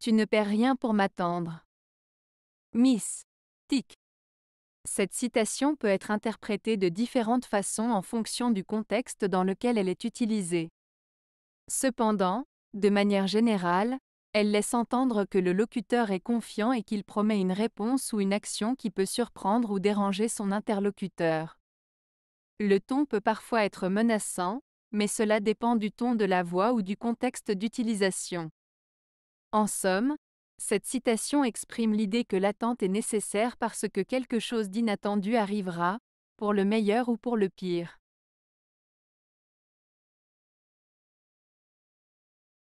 Tu ne perds rien pour m'attendre. Miss.Tic. Cette citation peut être interprétée de différentes façons en fonction du contexte dans lequel elle est utilisée. Cependant, de manière générale, elle laisse entendre que le locuteur est confiant et qu'il promet une réponse ou une action qui peut surprendre ou déranger son interlocuteur. Le ton peut parfois être menaçant, mais cela dépend du ton de la voix ou du contexte d'utilisation. En somme, cette citation exprime l'idée que l'attente est nécessaire parce que quelque chose d'inattendu arrivera, pour le meilleur ou pour le pire.